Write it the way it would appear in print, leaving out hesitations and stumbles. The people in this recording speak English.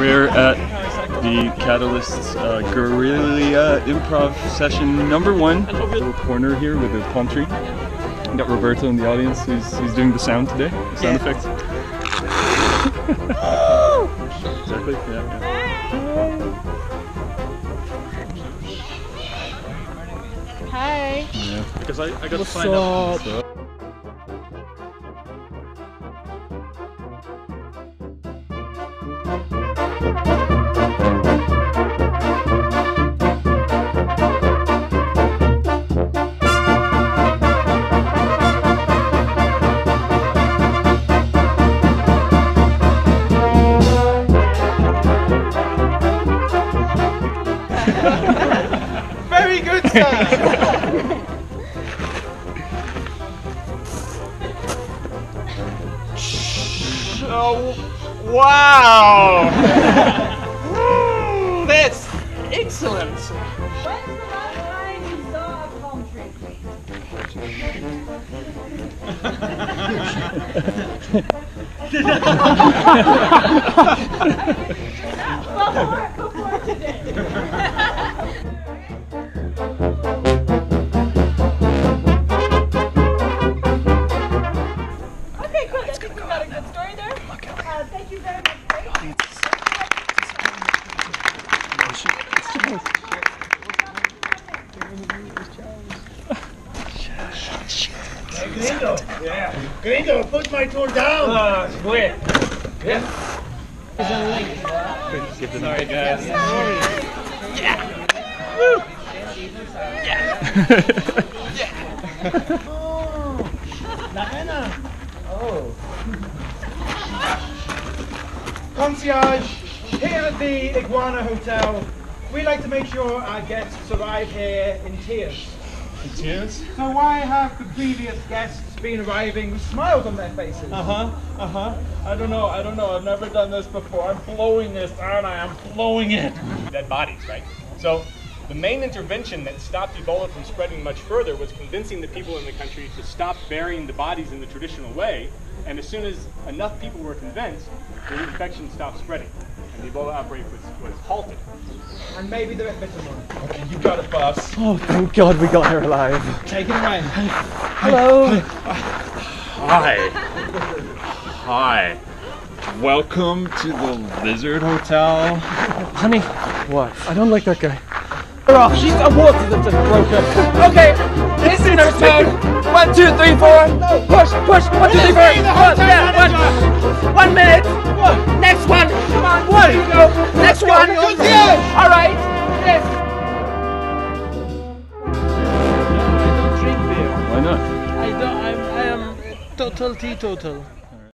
We're at The Catalyst's Guerrilla Improv Session number 1. A little corner here with a palm tree. We got Roberto in the audience, he's doing the sound today, the sound effects. Exactly, yeah. Hi! Yeah. Because I gotta find out. So, very good, sir! Oh, wow! That's excellent! When's the last time you saw a palm tree? Before today. Thank you very much. Gringo, yeah. Gringo, put my tool down. Yeah. There's a link. Sorry, guys. Yeah. Woo. Yeah. Yeah. Oh. Diana. Oh. Concierge, here at the Iguana Hotel, we like to make sure our guests arrive here in tears. In tears? So why have the previous guests been arriving with smiles on their faces? I don't know, I've never done this before. I'm blowing this, aren't I? I'm blowing it. Dead bodies, right? So the main intervention that stopped Ebola from spreading much further was convincing the people in the country to stop burying the bodies in the traditional way. And as soon as enough people were convinced, the infection stopped spreading, and the Ebola outbreak was halted. And maybe the victim one. Okay, you got it, boss. Oh, thank God we got here alive. Take it away. Hello. Hi. Hi. Welcome to the Lizard Hotel. Honey. What? I don't like that guy. Off. She's a water that just broke her. Okay, this is her turn. 1, 2, 3, 4. No. Push, push. 1, 2, 3, 4. One minute. What? Next one. Come on. One. Go. Next one. All right. Yes. I don't drink beer. Why not? I am total teetotal.